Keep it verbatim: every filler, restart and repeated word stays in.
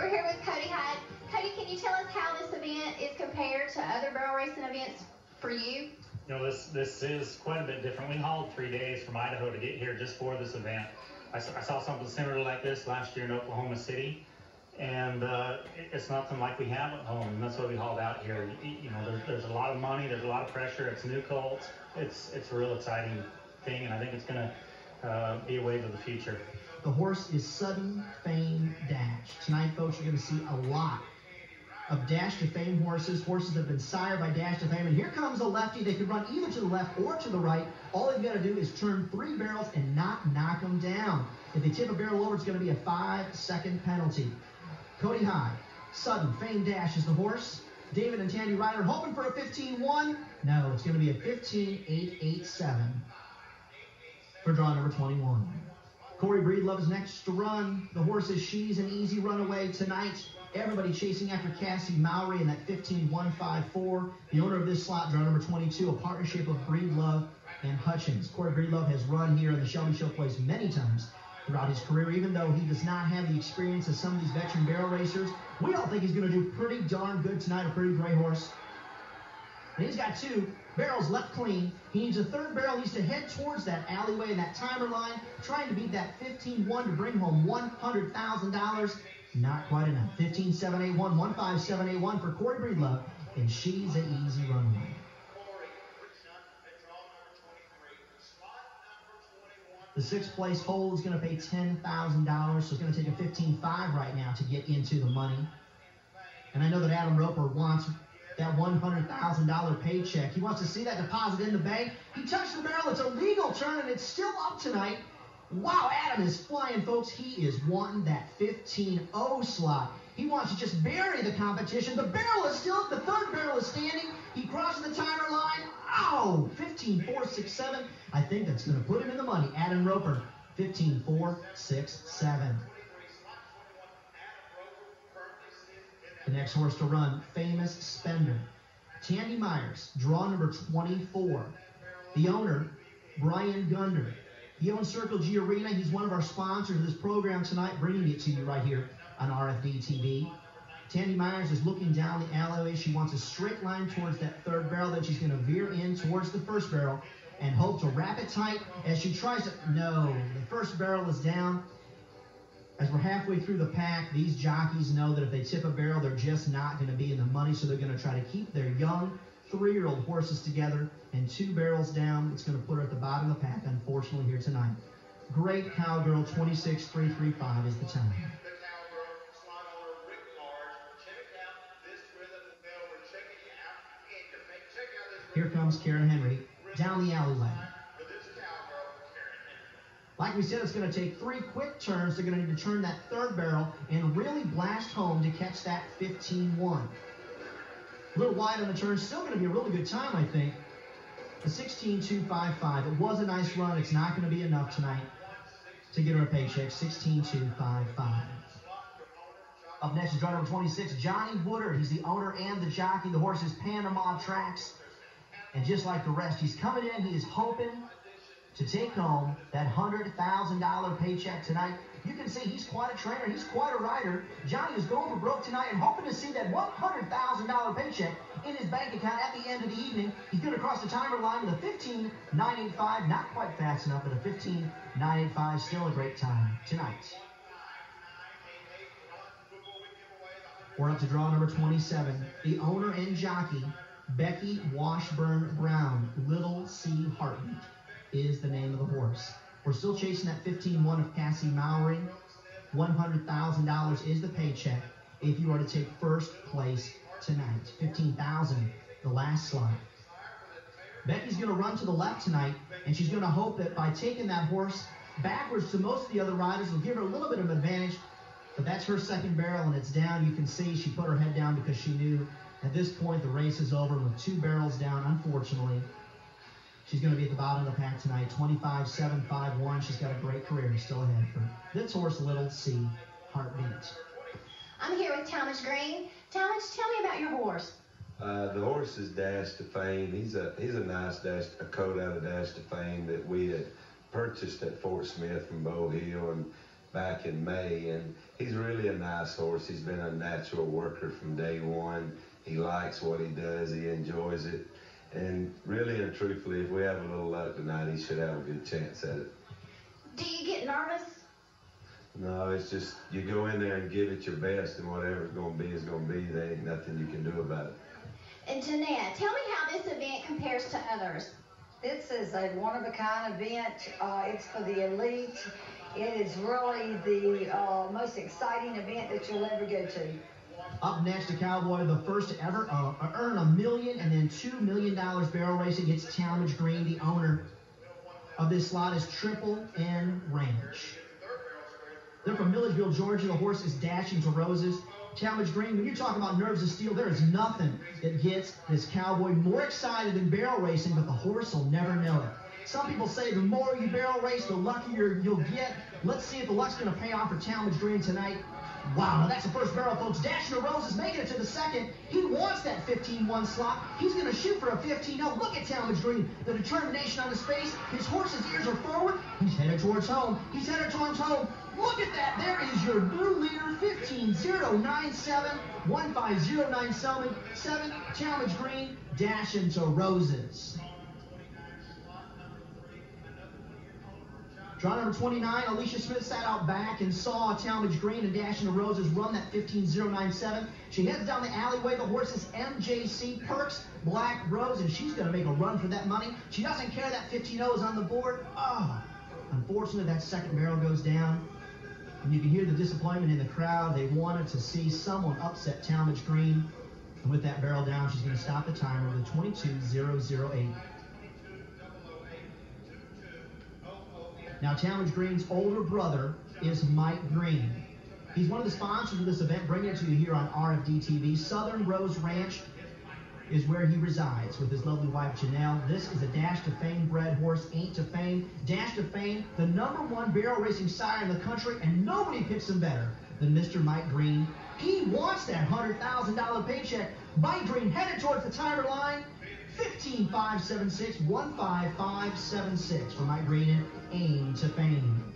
We're here with Cody Hyde. Cody, can you tell us how this event is compared to other barrel racing events for you? You know, this this is quite a bit different. We hauled three days from Idaho to get here just for this event. I saw, I saw something similar like this last year in Oklahoma City, and uh, it's nothing like we have at home, and that's what we hauled out here. You, you know, there's, there's a lot of money, there's a lot of pressure. It's new colts. It's it's a real exciting thing, and I think it's going to uh, be a wave of the future. The horse is Sudden Fame Dash. Tonight, folks, you're going to see a lot of Dash to Fame horses, horses that have been sired by Dash to Fame. And here comes a lefty. They could run either to the left or to the right. All they've got to do is turn three barrels and not knock them down. If they tip a barrel over, it's going to be a five-second penalty. Cody Hyde, Sudden Fame Dash is the horse. David and Tandy Ryder hoping for a fifteen one. No, it's going to be a fifteen eight eight seven for draw number twenty-one. Corey Breedlove is next to run. The horse is She's an Easy Runaway tonight. Everybody chasing after Kassie Mowry in that fifteen one fifty-four. The owner of this slot, draw number twenty-two, a partnership of Breedlove and Hutchins. Corey Breedlove has run here in the Shelby Show Place many times throughout his career, even though he does not have the experience of some of these veteran barrel racers. We all think he's going to do pretty darn good tonight, a pretty great horse. And he's got two barrels left clean. He needs a third barrel. He needs to head towards that alleyway and that timer line, trying to beat that fifteen one to bring home one hundred thousand dollars. Not quite enough. fifteen seven eighty-one, one five seven eight one for Corey Breedlove, and She's an Easy Runaway. The sixth place hold is going to pay ten thousand dollars, so it's going to take a fifteen five right now to get into the money. And I know that Adam Roper wants that one hundred thousand dollar paycheck. He wants to see that deposit in the bank. He touched the barrel. It's a legal turn, and it's still up tonight. Wow, Adam is flying, folks. He is wanting that fifteen oh slot. He wants to just bury the competition. The barrel is still up. The third barrel is standing. He crosses the timer line. Oh, fifteen four sixty-seven. I think that's going to put him in the money. Adam Roper, fifteen four sixty-seven. The next horse to run, Famous Spender. Tandy Myers, draw number twenty-four. The owner, Brian Gunder. He owns Circle G Arena. He's one of our sponsors of this program tonight, bringing it to you right here on R F D T V. Tandy Myers is looking down the alleyway. She wants a straight line towards that third barrel. Then she's going to veer in towards the first barrel and hope to wrap it tight as she tries to... No, the first barrel is down. As we're halfway through the pack, these jockeys know that if they tip a barrel, they're just not going to be in the money, so they're going to try to keep their young three-year-old horses together, and two barrels down. It's going to put her at the bottom of the pack, unfortunately, here tonight. Great Cowgirl, twenty-six three thirty-five is the time. Here comes Karen Henry down the alleyway. Like we said, it's going to take three quick turns. They're going to need to turn that third barrel and really blast home to catch that fifteen one. A little wide on the turn. Still going to be a really good time, I think. A sixteen two fifty-five. It was a nice run. It's not going to be enough tonight to get her a paycheck. sixteen two fifty-five. Up next is driver number twenty-six, Johnny Woodard. He's the owner and the jockey. The horse is Panama Tracks. And just like the rest, he's coming in. He is hoping to take home that one hundred thousand dollar paycheck tonight. You can see he's quite a trainer. He's quite a rider. Johnny is going for broke tonight and hoping to see that one hundred thousand dollar paycheck in his bank account at the end of the evening. He's going to cross the timer line with a fifteen nine eighty-five. Not quite fast enough, but a fifteen nine eighty-five. Still a great time tonight. We're up to draw number twenty-seven. The owner and jockey, Becky Washburn Brown. Little C Heartbeat is the name of the horse. We're still chasing that fifteen one of Kassie Mowry. one hundred thousand dollars is the paycheck if you are to take first place tonight. fifteen thousand dollars, the last slot. Becky's going to run to the left tonight, and she's going to hope that by taking that horse backwards to most of the other riders will give her a little bit of an advantage, but that's her second barrel, and it's down. You can see she put her head down because she knew at this point the race is over. With two barrels down, unfortunately, she's going to be at the bottom of the pack tonight, twenty-five seven fifty-one. She's got a great career still ahead for this horse, Little C Heartbeat. I'm here with Talmadge Green. Talmadge, tell me about your horse. Uh, the horse is Dash to Fame. He's a he's a nice dash, a colt out of Dash to Fame that we had purchased at Fort Smith from Bow Hill, and back in May, and he's really a nice horse. He's been a natural worker from day one. He likes what he does, he enjoys it, and really and truthfully, if we have a little luck tonight, he should have a good chance at it. Do you get nervous? No, it's just you go in there and give it your best, and whatever's going to be is going to be. There ain't nothing you can do about it. And Jeanette, tell me how this event compares to others. This is a one-of-a-kind event. Uh, it's for the elite. It is really the uh, most exciting event that you'll ever go to. Up next, a cowboy, the first to ever uh, earn a million and then two million dollars barrel race against Talmadge Green. The owner of this slot is Triple N Ranch. They're from Milledgeville, Georgia. The horse is Dashing to Roses. Talmadge Green, when you're talking about nerves of steel, there is nothing that gets this cowboy more excited than barrel racing, but the horse will never know it. Some people say the more you barrel race, the luckier you'll get. Let's see if the luck's going to pay off for Talmadge Green tonight. Wow, now that's the first barrel, folks. Dashing to Roses making it to the second. He wants that fifteen one slot. He's going to shoot for a fifteen oh. Look at Talmadge Green. The determination on his face. His horse's ears are forward. He's headed towards home. He's headed towards home. Look at that. There is your new leader, fifteen oh ninety-seven. one five oh nine seven. Talmadge Green, Dashing to Roses. Draw number twenty-nine, Alicia Smith sat out back and saw Talmadge Green and Dashing to Roses run that fifteen oh ninety-seven. She heads down the alleyway. The horse is M J C Perks Black Rose, and she's going to make a run for that money. She doesn't care that fifteen oh is on the board. Oh, unfortunately, that second barrel goes down. And you can hear the disappointment in the crowd. They wanted to see someone upset Talmadge Green. And with that barrel down, she's going to stop the timer with a twenty-two oh oh eight. Now, Talmadge Green's older brother is Mike Green. He's one of the sponsors of this event, bringing it to you here on R F D T V. Southern Rose Ranch is where he resides with his lovely wife, Jeanette. This is a Dash to Fame bred horse, ain't to fame. Dash to Fame, the number one barrel racing sire in the country, and nobody picks him better than Mister Mike Green. He wants that one hundred thousand dollar paycheck. Mike Green headed towards the timer line. fifteen five seventy-six, one five five seventy-six for Mike Green and Aim to Fame.